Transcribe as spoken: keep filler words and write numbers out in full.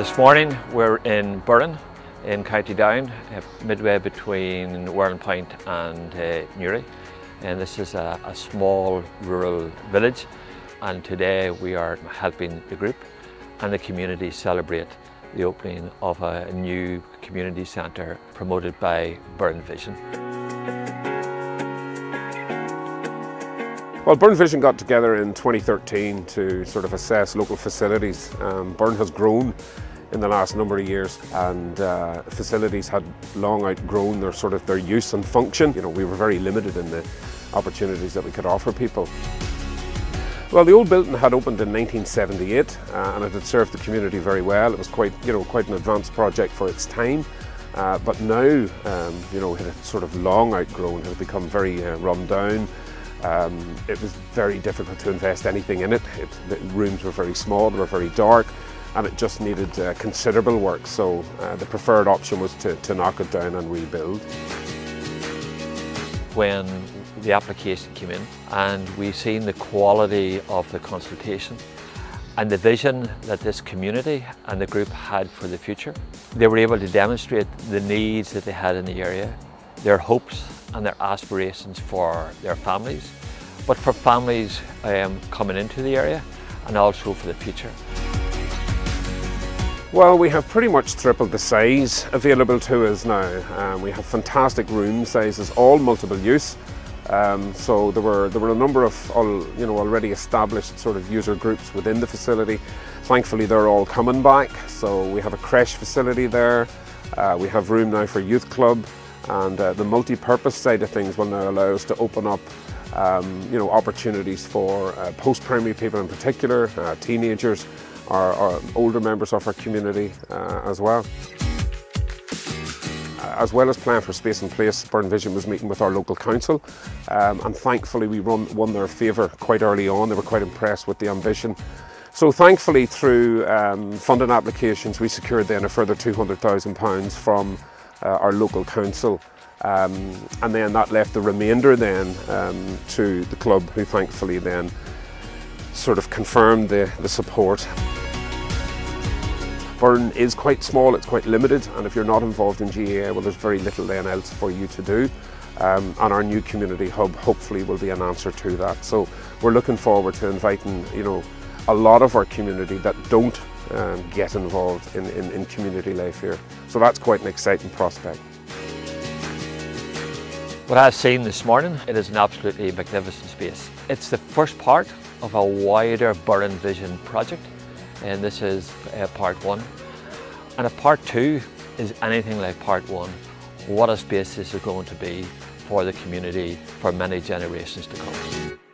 This morning we're in Burren in County Down, midway between Whirling Point and uh, Newry, and this is a, a small rural village, and today we are helping the group and the community celebrate the opening of a new community centre promoted by Burren Vision. Well, Burren Vision got together in twenty thirteen to sort of assess local facilities. Um, Burren has grown in the last number of years, and uh, facilities had long outgrown their sort of their use and function. You know, we were very limited in the opportunities that we could offer people. Well, the old building had opened in nineteen seventy-eight, uh, and it had served the community very well. It was quite, you know, quite an advanced project for its time. Uh, but now, um, you know, it had sort of long outgrown, it had become very uh, run down. Um, it was very difficult to invest anything in it. it the rooms were very small, they were very dark, and it just needed uh, considerable work, so uh, the preferred option was to, to knock it down and rebuild. When the application came in and we seen the quality of the consultation and the vision that this community and the group had for the future, they were able to demonstrate the needs that they had in the area, their hopes and their aspirations for their families, but for families um, coming into the area and also for the future. Well, we have pretty much tripled the size available to us now. Um, we have fantastic room sizes, all multiple use. Um, so there were there were a number of all, you know already established sort of user groups within the facility. Thankfully, they're all coming back. So we have a creche facility there. Uh, we have room now for youth club. And uh, the multi-purpose side of things will now allow us to open up um, you know, opportunities for uh, post-primary people in particular, uh, teenagers, or, or older members of our community uh, as well. As well as plan for space and place, Burren Vision was meeting with our local council, um, and thankfully we won, won their favour quite early on. They were quite impressed with the ambition. So thankfully, through um, funding applications, we secured then a further two hundred thousand pounds from Uh, our local council, um, and then that left the remainder then um, to the club, who thankfully then sort of confirmed the, the support. Burren is quite small, it's quite limited, and if you're not involved in G A A, well, there's very little then else for you to do, um, and our new community hub hopefully will be an answer to that. So we're looking forward to inviting you know a lot of our community that don't Um, get involved in, in, in community life here. So that's quite an exciting prospect. What I've seen this morning, it is an absolutely magnificent space. It's the first part of a wider Burren Vision project, and this is uh, part one. And a part two is anything like part one. What a space this is going to be for the community for many generations to come.